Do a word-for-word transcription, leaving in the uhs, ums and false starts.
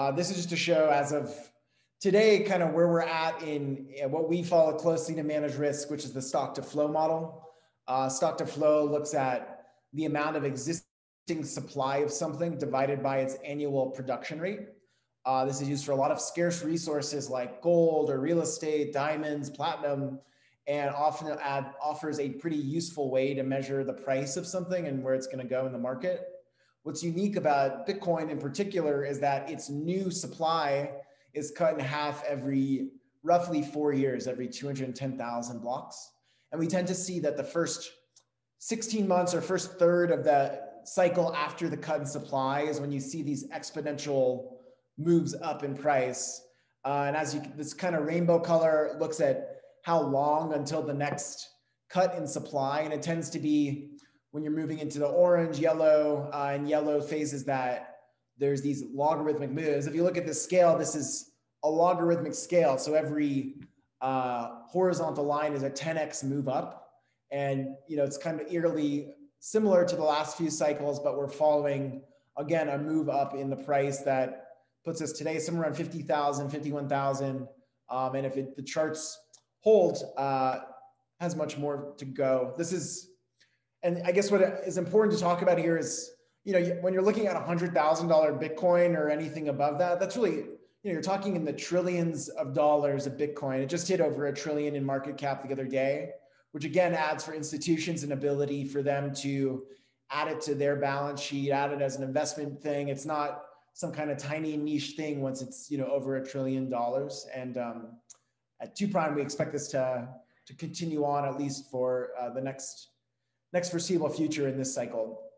Uh, this is just to show as of today, kind of where we're at in what we follow closely to manage risk, which is the stock-to-flow model. Uh, Stock-to-flow looks at the amount of existing supply of something divided by its annual production rate. Uh, this is used for a lot of scarce resources like gold or real estate, diamonds, platinum, and often add, offers a pretty useful way to measure the price of something and where it's going to go in the market. What's unique about Bitcoin in particular is that its new supply is cut in half every roughly four years, every two hundred ten thousand blocks. And we tend to see that the first sixteen months or first third of the cycle after the cut in supply is when you see these exponential moves up in price. Uh, and as you, this kind of rainbow color looks at how long until the next cut in supply. And it tends to be when you're moving into the orange, yellow, uh, and yellow phases that there's these logarithmic moves. If you look at the scale, this is a logarithmic scale. So every uh, horizontal line is a ten X move up. And you know, it's kind of eerily similar to the last few cycles, but we're following, again, a move up in the price that puts us today somewhere around fifty thousand, fifty-one thousand. Um, and if it, the charts hold, uh, has much more to go. This is, and I guess what is important to talk about here is, you know, when you're looking at one hundred thousand dollar Bitcoin or anything above that, that's really, you know, you're talking in the trillions of dollars of Bitcoin. It just hit over a trillion in market cap the other day, which again adds for institutions an ability for them to add it to their balance sheet, add it as an investment thing. It's not some kind of tiny niche thing once it's, you know, over a trillion dollars. And um, at Two Prime, we expect this to, to continue on at least for uh, the next, next foreseeable future in this cycle.